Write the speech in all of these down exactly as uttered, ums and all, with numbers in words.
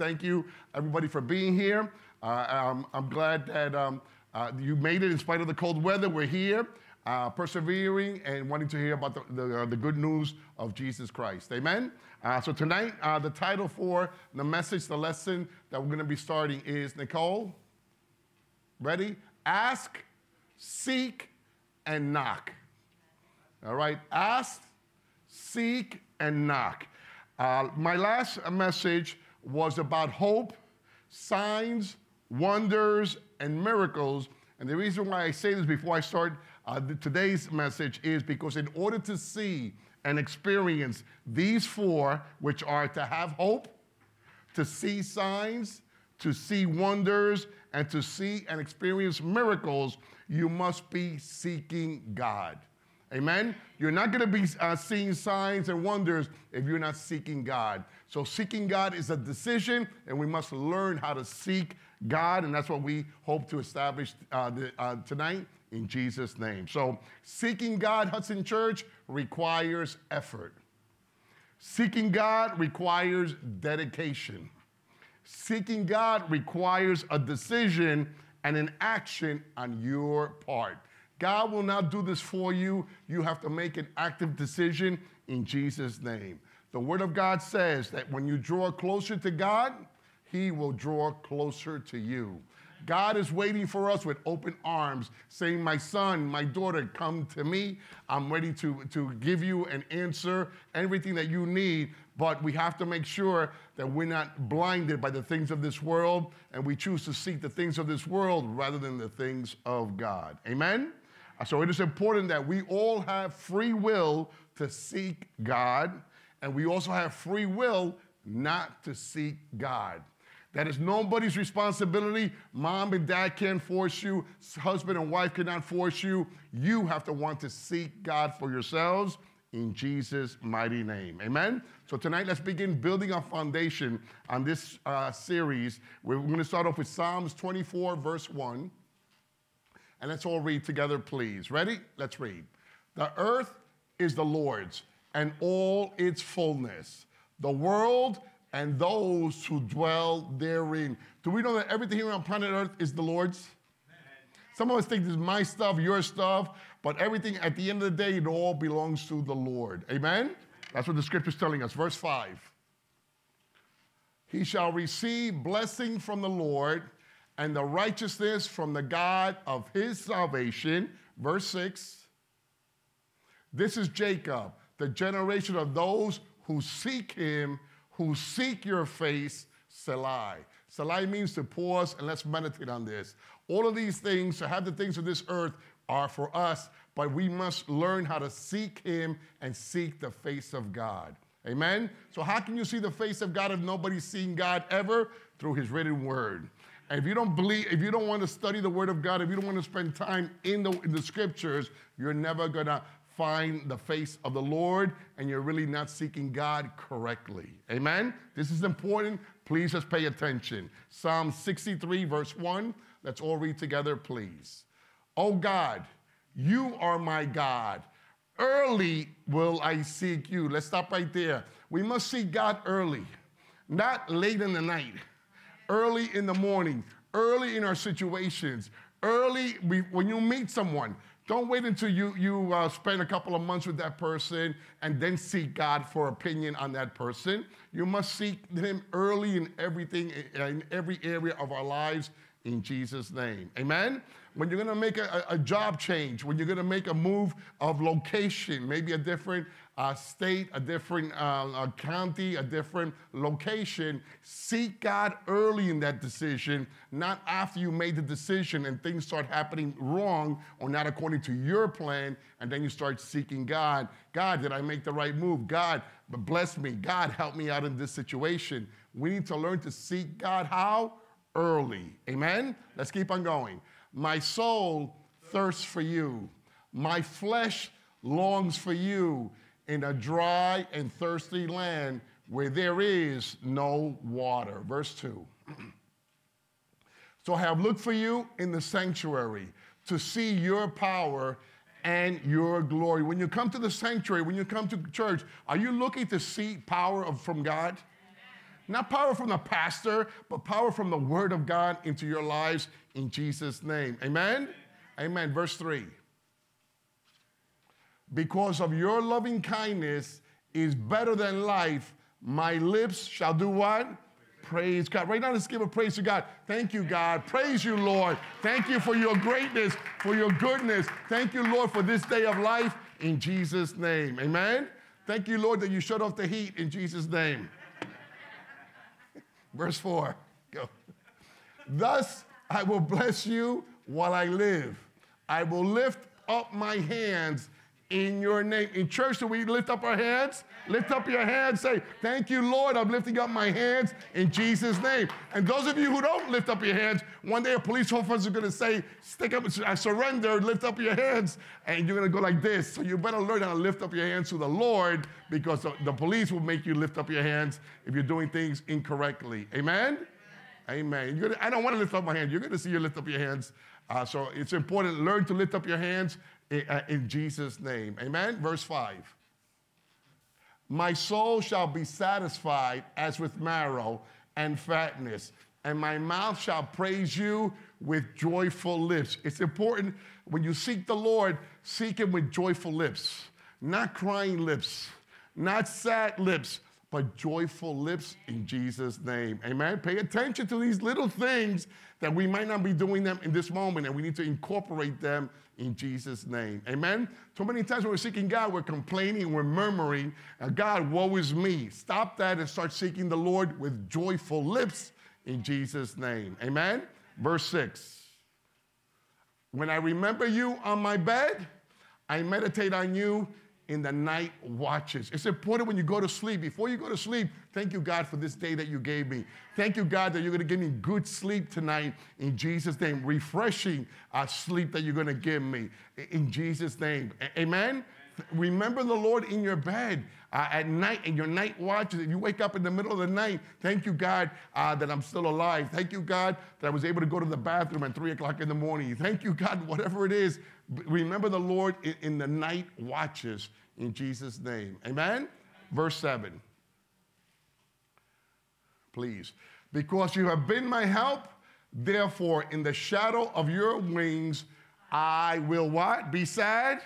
thank you, everybody, for being here. Uh, I'm, I'm glad that um, uh, you made it in spite of the cold weather. We're here, uh, persevering and wanting to hear about the, the, uh, the good news of Jesus Christ. Amen? Uh, so tonight, uh, the title for the message, the lesson that we're going to be starting is, Nicole, ready? Ask, seek, and knock. All right? Ask, seek, and knock. Uh, my last message was about hope, signs, wonders, and miracles. And the reason why I say this before I start uh, the, today's message is because in order to see and experience these four, which are to have hope, to see signs, to see wonders, and to see and experience miracles, you must be seeking God. Amen? You're not going to be uh, seeing signs and wonders if you're not seeking God. So seeking God is a decision, and we must learn how to seek God, and that's what we hope to establish uh, the, uh, tonight in Jesus' name. So seeking God, Hudson Church, requires effort. Seeking God requires dedication. Seeking God requires a decision and an action on your part. God will not do this for you. You have to make an active decision in Jesus' name. The Word of God says that when you draw closer to God, He will draw closer to you. God is waiting for us with open arms, saying, my son, my daughter, come to me. I'm ready to, to give you an answer, everything that you need. But we have to make sure that we're not blinded by the things of this world, and we choose to seek the things of this world rather than the things of God. Amen? So it is important that we all have free will to seek God, and we also have free will not to seek God. That is nobody's responsibility. Mom and dad can't force you. Husband and wife cannot force you. You have to want to seek God for yourselves in Jesus' mighty name. Amen? So tonight, let's begin building a foundation on this uh, series. We're going to start off with Psalms twenty-four, verse one. And let's all read together, please. Ready? Let's read. The earth is the Lord's and all its fullness, the world and those who dwell therein. Do we know that everything here on planet Earth is the Lord's? Amen. Some of us think this is my stuff, your stuff, but everything at the end of the day, it all belongs to the Lord. Amen? That's what the scripture is telling us. Verse five. He shall receive blessing from the Lord and the righteousness from the God of his salvation. Verse six. This is Jacob, the generation of those who seek him, who seek your face, Selai. Selai means to pause, and let's meditate on this. All of these things, to have the things of this earth, are for us, but we must learn how to seek Him and seek the face of God. Amen? So how can you see the face of God if nobody's seen God ever? Through His written word. And if you don't believe, if you don't want to study the word of God, if you don't want to spend time in the, in the scriptures, you're never going to find the face of the Lord, and you're really not seeking God correctly. Amen? This is important. Please just pay attention. Psalm sixty-three, verse one. Let's all read together, please. Oh God, you are my God. Early will I seek you. Let's stop right there. We must seek God early, not late in the night, early in the morning, early in our situations, early we, when you meet someone. Don't wait until you, you uh, spend a couple of months with that person and then seek God for opinion on that person. You must seek Him early in everything, in every area of our lives in Jesus' name. Amen? When you're going to make a, a job change, when you're going to make a move of location, maybe a different uh, state, a different uh, a county, a different location, seek God early in that decision, not after you made the decision and things start happening wrong or not according to your plan, and then you start seeking God. God, did I make the right move? God, bless me. God, help me out in this situation. We need to learn to seek God how? Early. Amen? Let's keep on going. My soul thirsts for you. My flesh longs for you in a dry and thirsty land where there is no water. Verse two. So I have looked for you in the sanctuary to see your power and your glory. When you come to the sanctuary, when you come to church, are you looking to see power from God? Not power from the pastor, but power from the word of God into your lives in Jesus' name. Amen? Amen. Verse three. Because of your loving kindness is better than life, my lips shall do what? Praise God. Right now, let's give a praise to God. Thank you, God. Praise you, Lord. Thank you for your greatness, for your goodness. Thank you, Lord, for this day of life in Jesus' name. Amen? Thank you, Lord, that you shut off the heat in Jesus' name. Verse four, go. Thus I will bless you while I live. I will lift up my hands in your name. In church, do we lift up our hands? Lift up your hands. Say, thank you, Lord, I'm lifting up my hands in Jesus' name. And those of you who don't lift up your hands, one day a police officer is going to say, stick up, I surrender, lift up your hands. And you're going to go like this. So you better learn how to lift up your hands to the Lord, because the, the police will make you lift up your hands if you're doing things incorrectly. Amen? Amen. Amen. You're gonna, I don't want to lift up my hands. You're going to see you lift up your hands. Uh, so it's important, learn to lift up your hands in Jesus' name. Amen? Verse five. My soul shall be satisfied as with marrow and fatness, and my mouth shall praise you with joyful lips. It's important when you seek the Lord, seek him with joyful lips. Not crying lips, not sad lips, but joyful lips in Jesus' name. Amen? Pay attention to these little things that we might not be doing them in this moment, and we need to incorporate them in Jesus' name. Amen? So many times when we're seeking God, we're complaining, we're murmuring, God, woe is me. Stop that and start seeking the Lord with joyful lips in Jesus' name. Amen? Verse six. When I remember you on my bed, I meditate on you in the night watches. It's important when you go to sleep. Before you go to sleep, thank you, God, for this day that you gave me. Thank you, God, that you're going to give me good sleep tonight in Jesus' name. Refreshing uh, sleep that you're going to give me in Jesus' name. A amen? Remember the Lord in your bed uh, at night, in your night watches. If you wake up in the middle of the night, thank you, God, uh, that I'm still alive. Thank you, God, that I was able to go to the bathroom at three o'clock in the morning. Thank you, God, whatever it is. Remember the Lord in, in the night watches in Jesus' name. Amen? Verse seven. Please. Because you have been my help, therefore, in the shadow of your wings, I will what? Be sad?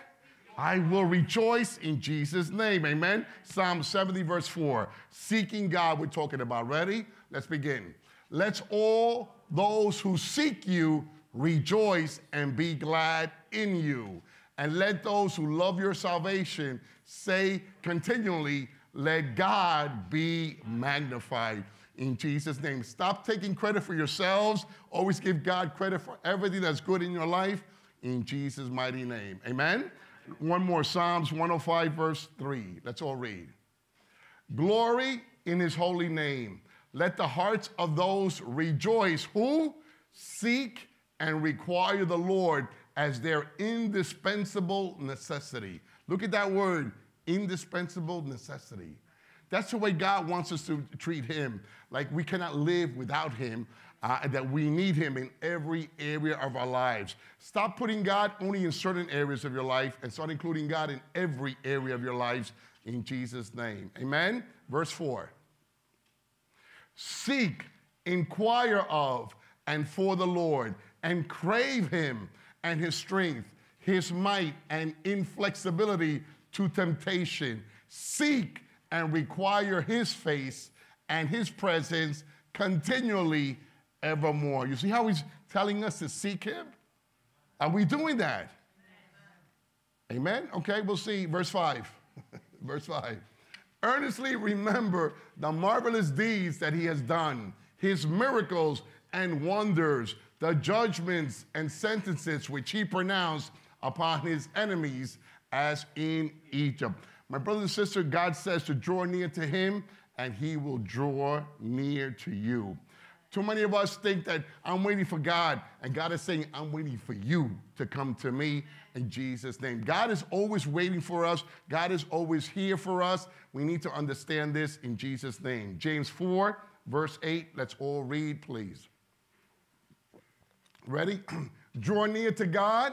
I will rejoice in Jesus' name. Amen. Psalm seventy, verse four. Seeking God, we're talking about. Ready? Let's begin. Let's all those who seek you rejoice and be glad in you. And let those who love your salvation say continually, let God be magnified in Jesus' name. Stop taking credit for yourselves. Always give God credit for everything that's good in your life in Jesus' mighty name. Amen. One more, Psalms one oh five, verse three. Let's all read. Glory in his holy name. Let the hearts of those rejoice who seek and require the Lord as their indispensable necessity. Look at that word, indispensable necessity. That's the way God wants us to treat him. Like we cannot live without him. Uh, that we need him in every area of our lives. Stop putting God only in certain areas of your life and start including God in every area of your lives in Jesus' name. Amen? Verse four. Seek, inquire of, and for the Lord, and crave him and his strength, his might and inflexibility to temptation. Seek and require his face and his presence continually evermore. You see how he's telling us to seek him? Are we doing that? Amen? Amen? Okay, we'll see. Verse five. Verse five. Earnestly remember the marvelous deeds that he has done, his miracles and wonders, the judgments and sentences which he pronounced upon his enemies as in Egypt. My brother and sister, God says to draw near to him, and he will draw near to you. Too many of us think that I'm waiting for God, and God is saying, I'm waiting for you to come to me in Jesus' name. God is always waiting for us. God is always here for us. We need to understand this in Jesus' name. James four, verse eight. Let's all read, please. Ready? Draw near to God,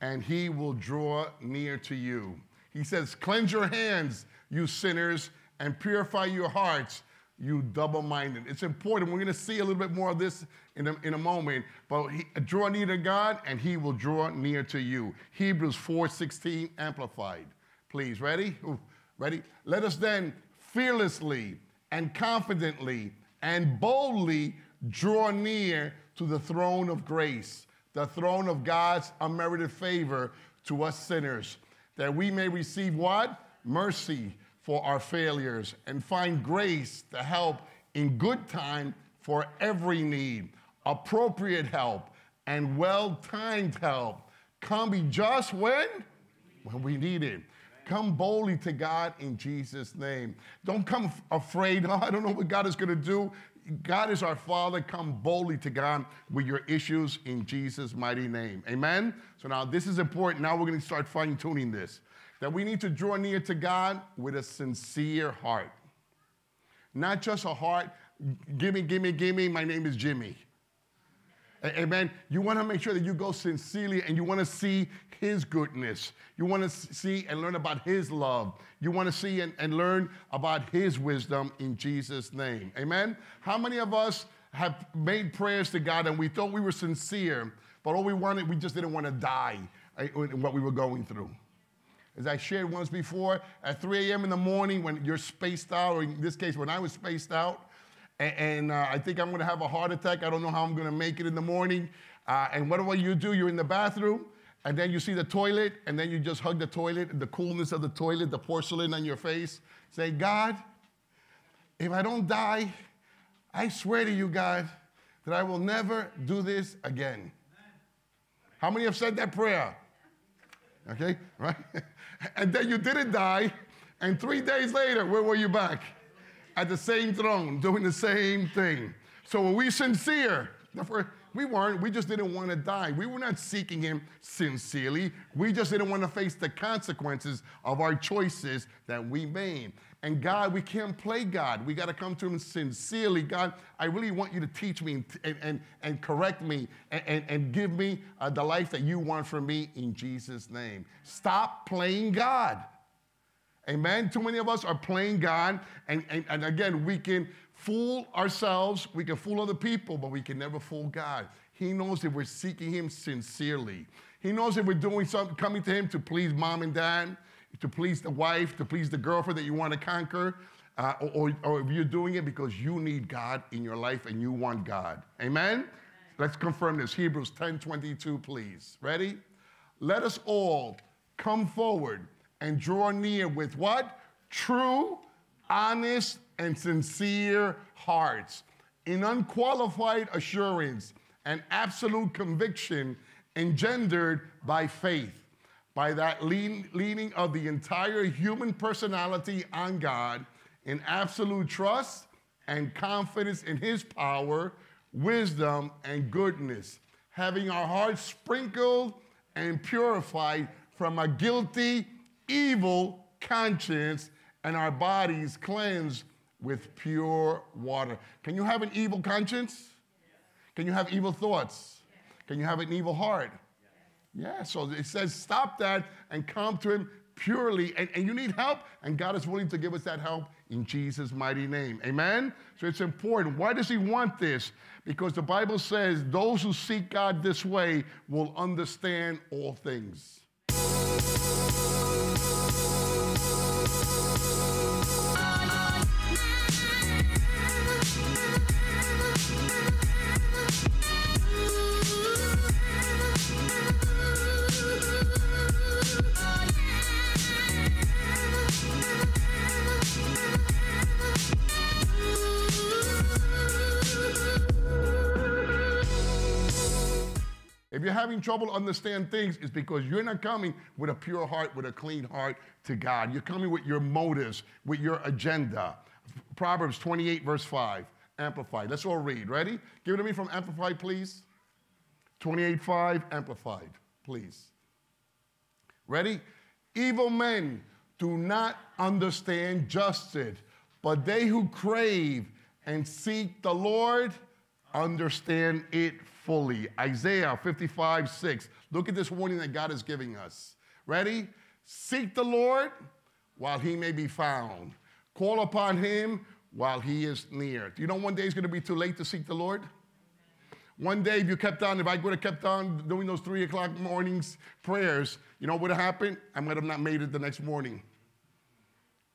and he will draw near to you. He says, cleanse your hands, you sinners, and purify your hearts, you double-minded. It's important. We're going to see a little bit more of this in a, in a moment. But he, draw near to God, and he will draw near to you. Hebrews four sixteen, Amplified. Please, ready? Ooh, ready? Let us then fearlessly and confidently and boldly draw near to the throne of grace, the throne of God's unmerited favor to us sinners, that we may receive what? Mercy for our failures and find grace to help in good time for every need, appropriate help and well-timed help. Come be just when? When we need it. Come boldly to God in Jesus' name. Don't come afraid. Oh, I don't know what God is going to do. God is our Father. Come boldly to God with your issues in Jesus' mighty name. Amen? So now this is important. Now we're going to start fine-tuning this. That we need to draw near to God with a sincere heart. Not just a heart, gimme, gimme, gimme, my name is Jimmy. Amen. You want to make sure that you go sincerely and you want to see his goodness. You want to see and learn about his love. You want to see and, and learn about his wisdom in Jesus' name. Amen. How many of us have made prayers to God and we thought we were sincere, but all we wanted, we just didn't want to die in what we were going through? As I shared once before, at three a m in the morning when you're spaced out, or in this case when I was spaced out, and, and uh, I think I'm going to have a heart attack. I don't know how I'm going to make it in the morning. Uh, and what do you do? You're in the bathroom, and then you see the toilet, and then you just hug the toilet, and the coolness of the toilet, the porcelain on your face. Say, God, if I don't die, I swear to you, God, that I will never do this again. How many have said that prayer? Okay, right? And then you didn't die, and three days later, where were you back? At the same throne, doing the same thing. So were we sincere? We weren't. We just didn't want to die. We were not seeking him sincerely. We just didn't want to face the consequences of our choices that we made. And God, we can't play God. We got to come to him sincerely. God, I really want you to teach me and, and, and correct me and, and, and give me uh, the life that you want for me in Jesus' name. Stop playing God. Amen? Too many of us are playing God. And, and, and again, we can fool ourselves. We can fool other people, but we can never fool God. He knows that we're seeking him sincerely. He knows that we're doing something, coming to him to please mom and dad, to please the wife, to please the girlfriend that you want to conquer, uh, or, or if you're doing it because you need God in your life and you want God. Amen? Amen. Let's confirm this. Hebrews ten twenty-two, please. Ready? Let us all come forward and draw near with what? True, honest, and sincere hearts, in unqualified assurance and absolute conviction engendered by faith, by that lean, leaning of the entire human personality on God in absolute trust and confidence in his power, wisdom, and goodness, having our hearts sprinkled and purified from a guilty, evil conscience, and our bodies cleansed with pure water. Can you have an evil conscience? Yes. Can you have evil thoughts? Yes. Can you have an evil heart? Yeah, so it says stop that and come to him purely. And, and you need help, and God is willing to give us that help in Jesus' mighty name. Amen? So it's important. Why does he want this? Because the Bible says those who seek God this way will understand all things. If you're having trouble to understand things, it's because you're not coming with a pure heart, with a clean heart to God. You're coming with your motives, with your agenda. Proverbs twenty-eight, verse five, Amplified. Let's all read. Ready? Give it to me from Amplified, please. twenty-eight, five, Amplified, please. Ready? Evil men do not understand justice, but they who crave and seek the Lord understand it fully. Isaiah fifty-five, six. Look at this warning that God is giving us. Ready? Seek the Lord while he may be found. Call upon him while he is near. Do you know one day it's going to be too late to seek the Lord? One day if you kept on, if I would have kept on doing those three o'clock mornings prayers, you know what would have happened? I might have not made it the next morning.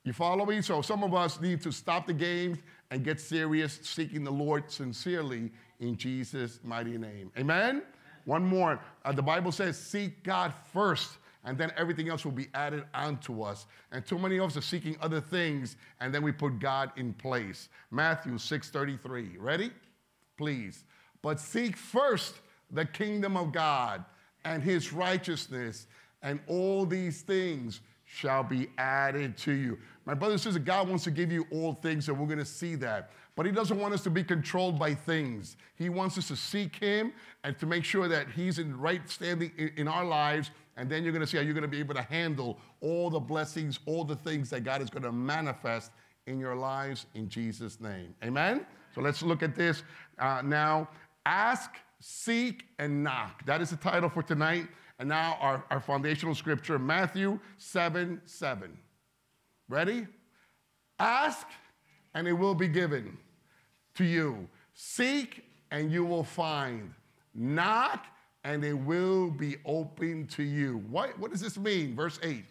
You follow me? So some of us need to stop the games and get serious, seeking the Lord sincerely in Jesus' mighty name. Amen? One more. Uh, the Bible says, seek God first, and then everything else will be added onto us. And too many of us are seeking other things, and then we put God in place. Matthew six thirty-three. Ready? Please. But seek first the kingdom of God and his righteousness, and all these things shall be added to you. My brother and sister, God wants to give you all things, and we're going to see that. But he doesn't want us to be controlled by things. He wants us to seek him and to make sure that he's in right standing in our lives, and then you're going to see how you're going to be able to handle all the blessings, all the things that God is going to manifest in your lives in Jesus' name. Amen? So let's look at this uh, now. Ask, seek, and knock. That is the title for tonight. And now our, our foundational scripture, Matthew seven seven. Ready? Ask, and it will be given to you. Seek, and you will find. Knock, and it will be opened to you. What, what does this mean? Verse eight.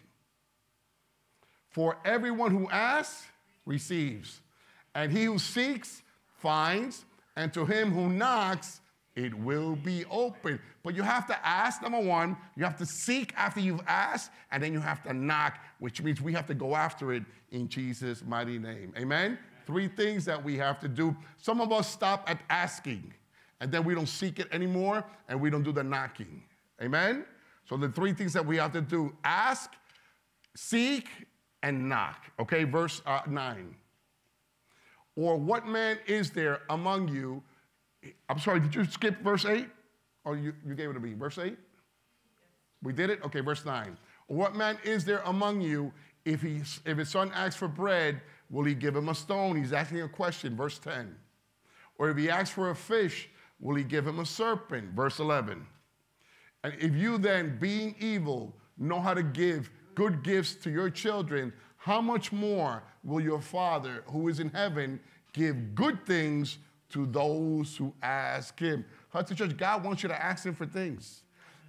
For everyone who asks, receives. And he who seeks, finds. And to him who knocks, it will be open. But you have to ask, number one. You have to seek after you've asked, and then you have to knock, which means we have to go after it in Jesus' mighty name. Amen? Three things that we have to do. Some of us stop at asking, and then we don't seek it anymore, and we don't do the knocking. Amen? So the three things that we have to do, ask, seek, and knock. Okay, verse uh, nine. Or what man is there among you? I'm sorry, did you skip verse eight? Or you, you gave it to me, verse eight? Yes. We did it? Okay, verse nine. What man is there among you, if, he, if his son asks for bread, will he give him a stone? He's asking a question, verse ten. Or if he asks for a fish, will he give him a serpent? Verse eleven. And if you then, being evil, know how to give good gifts to your children, how much more will your Father who is in heaven give good things to those who ask him? Hudson Church, God wants you to ask him for things.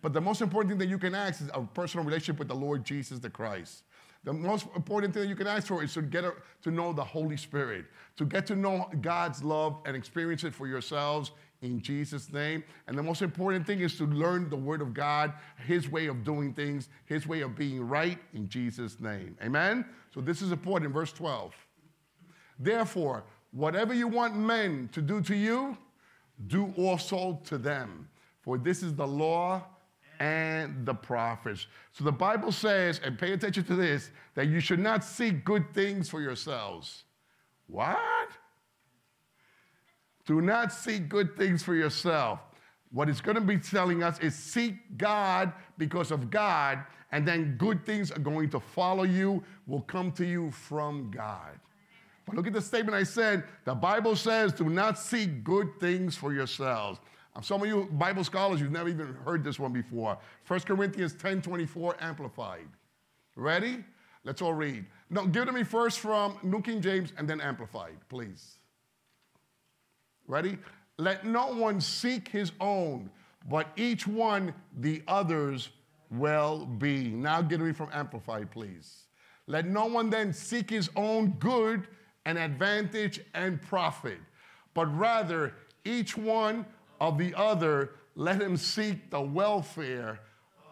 But the most important thing that you can ask is a personal relationship with the Lord Jesus the Christ. The most important thing that you can ask for is to get a, to know the Holy Spirit, to get to know God's love and experience it for yourselves in Jesus' name. And the most important thing is to learn the Word of God, his way of doing things, his way of being right in Jesus' name. Amen? So this is important, verse twelve. Therefore, whatever you want men to do to you, do also to them. For this is the law and the prophets. So the Bible says, and pay attention to this, that you should not seek good things for yourselves. What? Do not seek good things for yourself. What it's going to be telling us is seek God because of God, and then good things are going to follow you, will come to you from God. But look at the statement I said. The Bible says, do not seek good things for yourselves. Some of you Bible scholars, you've never even heard this one before. First Corinthians ten twenty-four, Amplified. Ready? Let's all read. No, give it to me first from New King James and then Amplified, please. Ready? Let no one seek his own, but each one the other's well-being. Now give it to me from Amplified, please. Let no one then seek his own good and advantage and profit, but rather each one of the other, let him seek the welfare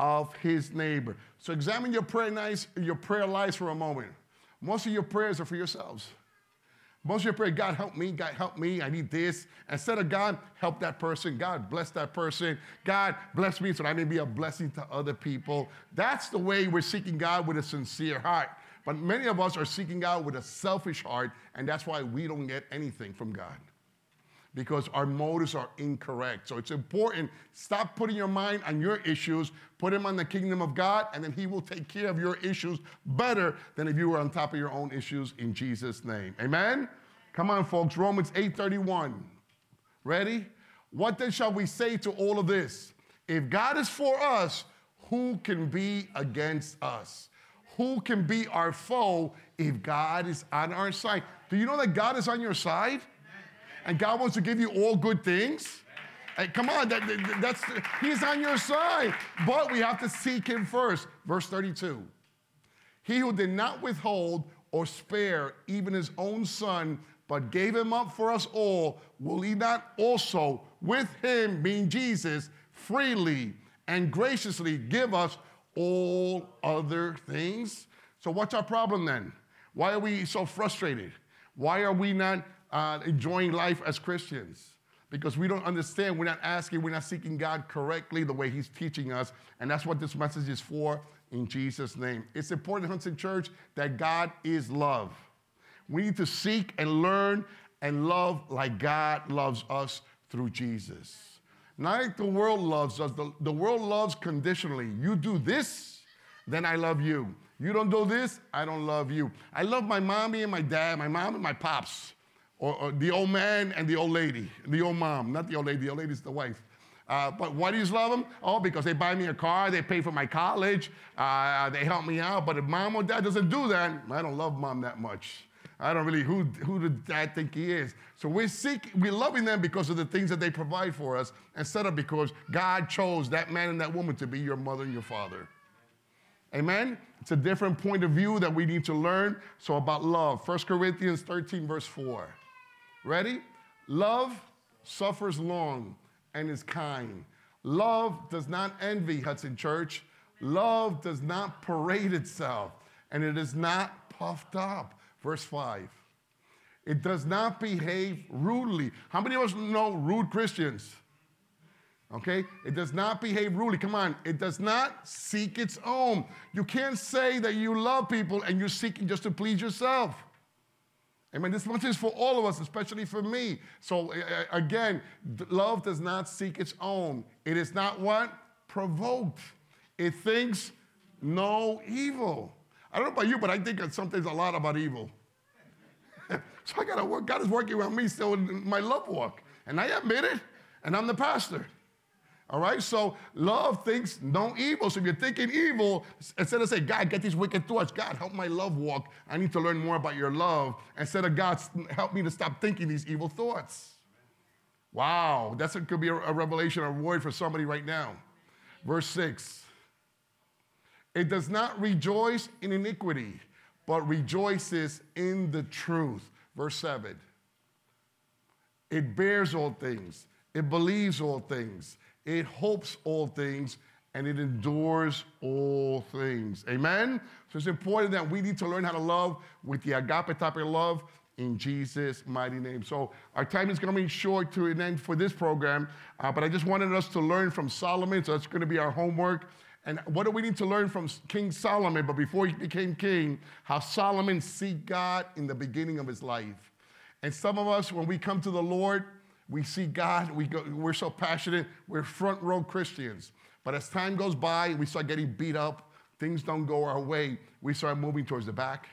of his neighbor. So examine your prayer nights, your prayer lives for a moment. Most of your prayers are for yourselves. Most of your prayer, God help me, God help me, I need this. Instead of God, help that person, God bless that person, God bless me so that I may be a blessing to other people. That's the way we're seeking God, with a sincere heart. But many of us are seeking God with a selfish heart, and that's why we don't get anything from God, because our motives are incorrect. So it's important, stop putting your mind on your issues, put them on the kingdom of God, and then he will take care of your issues better than if you were on top of your own issues in Jesus' name. Amen? Come on, folks, Romans eight thirty-one. Ready? What then shall we say to all of this? If God is for us, who can be against us? who can be our foe if God is on our side? Do you know that God is on your side? And God wants to give you all good things? Hey, come on, that, that, that's, he's on your side. But we have to seek him first. Verse thirty-two, he who did not withhold or spare even his own son, but gave him up for us all, will he not also with him, being Jesus, freely and graciously give us all other things? So what's our problem then? Why are we so frustrated? Why are we not uh, enjoying life as Christians? Because we don't understand, we're not asking, we're not seeking God correctly the way he's teaching us, and that's what this message is for, in Jesus' name. It's important, Hudson Church, that God is love. We need to seek and learn and love like God loves us through Jesus. Not like the world loves us. The, the world loves conditionally. You do this, then I love you. You don't do this, I don't love you. I love my mommy and my dad, my mom and my pops. Or, or the old man and the old lady, the old mom, not the old lady, the old lady's the wife. Uh, but why do you love them? Oh, because they buy me a car, they pay for my college, uh, they help me out. But if mom or dad doesn't do that, I don't love mom that much. I don't really, who, who did dad think he is? So we're, seek, we're loving them because of the things that they provide for us, instead of because God chose that man and that woman to be your mother and your father. Amen? It's a different point of view that we need to learn. So about love, First Corinthians thirteen, verse four. Ready? Love suffers long and is kind. Love does not envy, Hudson Church. Love does not parade itself, and it is not puffed up. Verse five, it does not behave rudely. How many of us know rude Christians? Okay, it does not behave rudely. Come on, it does not seek its own. You can't say that you love people and you're seeking just to please yourself. Amen. This message is for all of us, especially for me. So uh, again, love does not seek its own. It is not what? Provoked. It thinks no evil. I don't know about you, but I think sometimes a lot about evil. So I got to work. God is working on me still in my love walk. And I admit it, and I'm the pastor. All right? So love thinks no evil. So if you're thinking evil, instead of saying, God, get these wicked thoughts. God, help my love walk. I need to learn more about your love. Instead of, God, help me to stop thinking these evil thoughts. Wow. That could be a, a revelation or a word for somebody right now. Verse six. It does not rejoice in iniquity, but rejoices in the truth. Verse seven, it bears all things, it believes all things, it hopes all things, and it endures all things. Amen? So it's important that we need to learn how to love with the agape type of love in Jesus' mighty name. So our time is coming short to an end for this program, uh, but I just wanted us to learn from Solomon, so that's gonna be our homework. And what do we need to learn from King Solomon, but before he became king, how Solomon sought God in the beginning of his life. And some of us, when we come to the Lord, we see God, we go, we're so passionate, we're front row Christians. But as time goes by, we start getting beat up, things don't go our way, we start moving towards the back.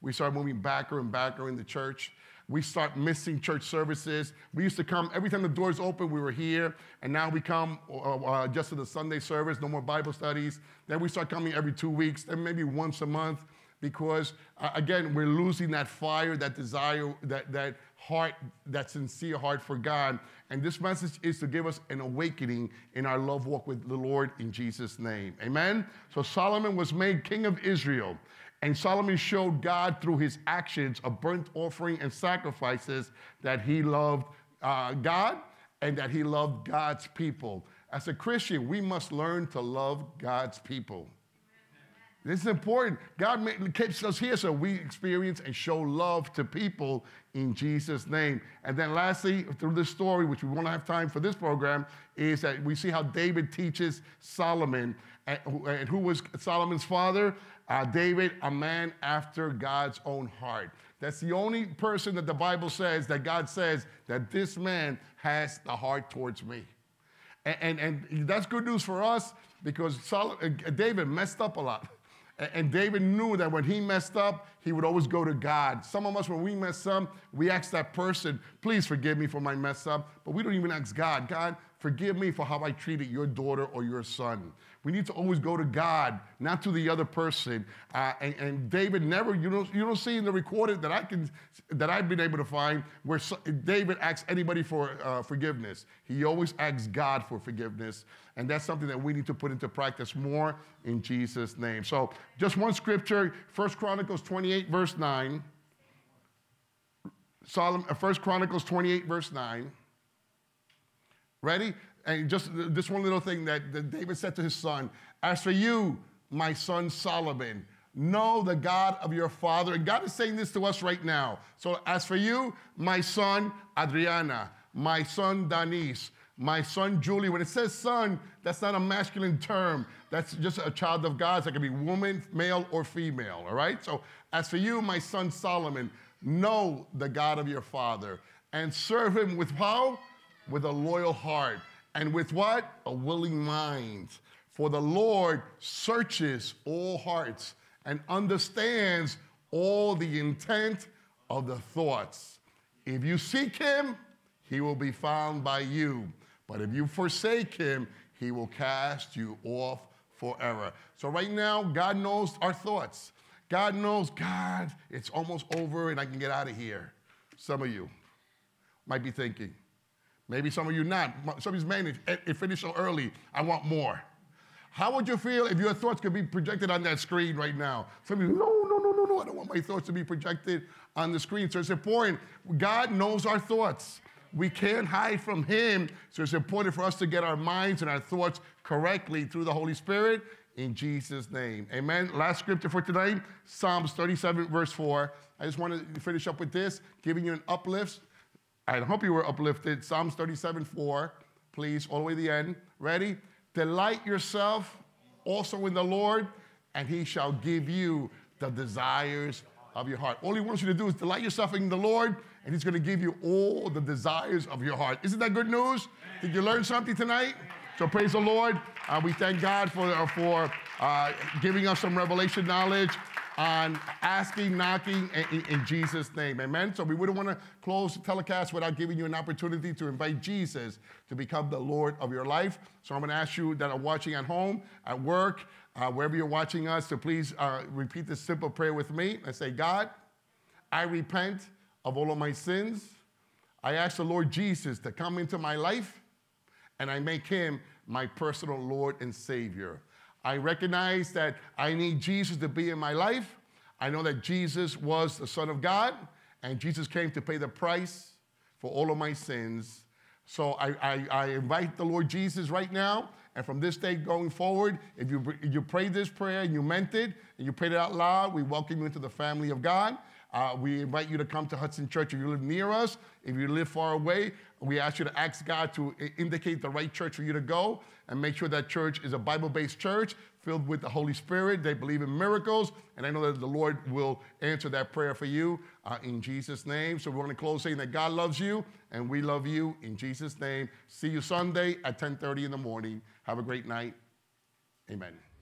We start moving backer and backer in the church. We start missing church services. We used to come, every time the doors open, we were here, and now we come uh, uh, just to the Sunday service, no more Bible studies. Then we start coming every two weeks, then maybe once a month, because, uh, again, we're losing that fire, that desire, that, that heart, that sincere heart for God. And this message is to give us an awakening in our love walk with the Lord in Jesus' name. Amen? So Solomon was made king of Israel. And Solomon showed God through his actions of burnt offering and sacrifices that he loved uh, God and that he loved God's people. As a Christian, we must learn to love God's people. Amen. This is important. God keeps us here so we experience and show love to people in Jesus' name. And then lastly, through this story, which we won't have time for this program, is that we see how David teaches Solomon. And who was Solomon's father? Uh, David, a man after God's own heart. That's the only person that the Bible says, that God says, that this man has the heart towards me. And, and, and that's good news for us, because Solomon, uh, David messed up a lot. And, and David knew that when he messed up, he would always go to God. Some of us, when we mess up, we ask that person, please forgive me for my mess up. But we don't even ask God, God, forgive me for how I treated your daughter or your son. We need to always go to God, not to the other person. Uh, and, and David never, you don't, you don't see in the recorded that I can, that I've been able to find where so, David asks anybody for uh, forgiveness. He always asks God for forgiveness. And that's something that we need to put into practice more in Jesus' name. So just one scripture, First Chronicles twenty-eight, verse nine. Solomon, First Chronicles twenty-eight, verse nine. Ready? And just this one little thing that, that David said to his son, as for you, my son Solomon, know the God of your father. And God is saying this to us right now. So as for you, my son Adriana, my son Danis, my son Julie. When it says son, that's not a masculine term. That's just a child of God. So it can be woman, male, or female, all right? So as for you, my son Solomon, know the God of your father and serve him with how? With a loyal heart. And with what? A willing mind. For the Lord searches all hearts and understands all the intent of the thoughts. If you seek him, he will be found by you. But if you forsake him, he will cast you off forever. So right now, God knows our thoughts. God knows, God, it's almost over and I can get out of here. Some of you might be thinking. Maybe some of you not. Some of you managed, it finished so early, I want more. How would you feel if your thoughts could be projected on that screen right now? Some of you, no, no, no, no, no, I don't want my thoughts to be projected on the screen. So it's important. God knows our thoughts. We can't hide from him. So it's important for us to get our minds and our thoughts correctly through the Holy Spirit in Jesus' name. Amen. Last scripture for tonight, Psalms thirty-seven, verse four. I just want to finish up with this, giving you an uplift. I hope you were uplifted. Psalms thirty-seven, four, please, all the way to the end. Ready? Delight yourself also in the Lord, and he shall give you the desires of your heart. All he wants you to do is delight yourself in the Lord, and he's going to give you all the desires of your heart. Isn't that good news? Did you learn something tonight? So praise the Lord. Uh, we thank God for, uh, for uh, giving us some revelation knowledge on asking, knocking, in, in Jesus' name, amen? So we wouldn't want to close the telecast without giving you an opportunity to invite Jesus to become the Lord of your life. So I'm going to ask you that are watching at home, at work, uh, wherever you're watching us, to please uh, repeat this simple prayer with me and say, God, I repent of all of my sins. I ask the Lord Jesus to come into my life, and I make him my personal Lord and Savior. I recognize that I need Jesus to be in my life. I know that Jesus was the Son of God, and Jesus came to pay the price for all of my sins. So I, I, I invite the Lord Jesus right now, and from this day going forward, if you, if you prayed this prayer and you meant it, and you prayed it out loud, we welcome you into the family of God. Uh, we invite you to come to Hudson Church if you live near us. If you live far away, we ask you to ask God to indicate the right church for you to go and make sure that church is a Bible-based church filled with the Holy Spirit. They believe in miracles, and I know that the Lord will answer that prayer for you uh, in Jesus' name. So we want to close saying that God loves you, and we love you in Jesus' name. See you Sunday at ten thirty in the morning. Have a great night. Amen.